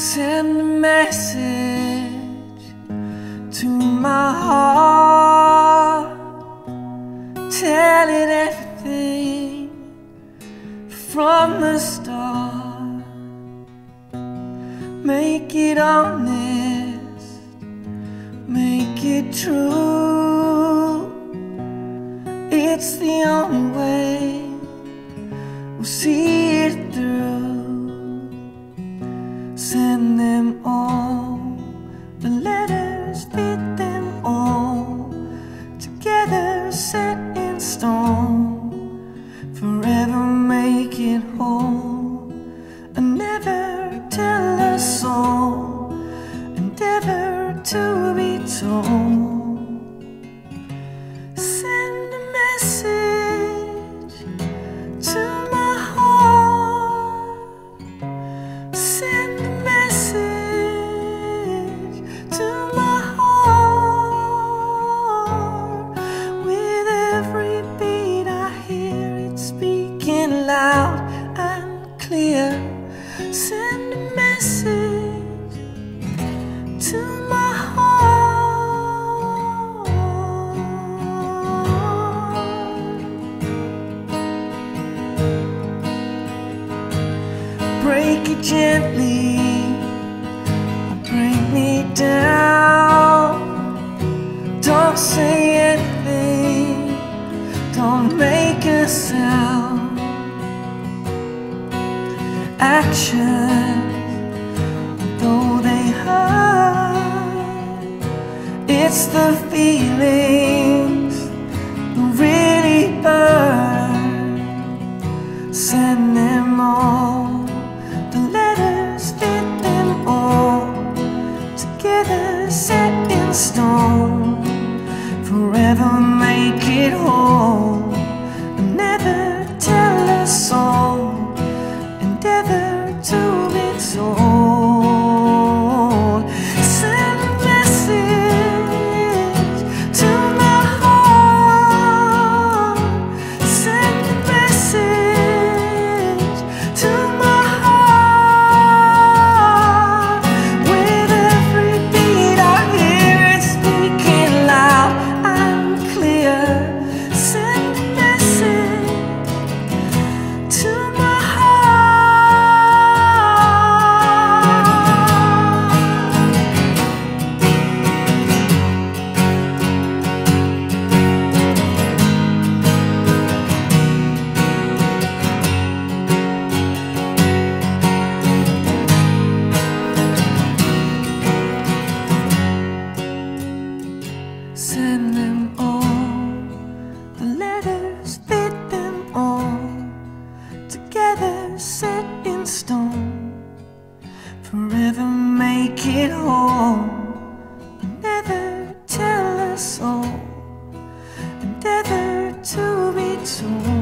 Send a message to my heart, tell it everything from the start. Make it honest, make it true. It's the only way we'll see it through. Send them all the letters, fit them all together, set in stone, forever make it whole, and never tell a soul, endeavor to be told. Send a message to my heart. Send Send a message to my heart. Break it gently, bring me down. Don't say anything, don't make a sound. Actions, though they hurt, it's the feelings that really burn. Send them all the letters, fit them all together, set in stone, forever make it whole, and never tell a soul, endeavor to be told. Send a message to my heart. Send a message to my heart. With every beat I hear it speaking loud and clear. Send a message to my heart. Send them all the letters, fit them all together, set in stone, forever make it whole, never tell a soul, endeavor to be told.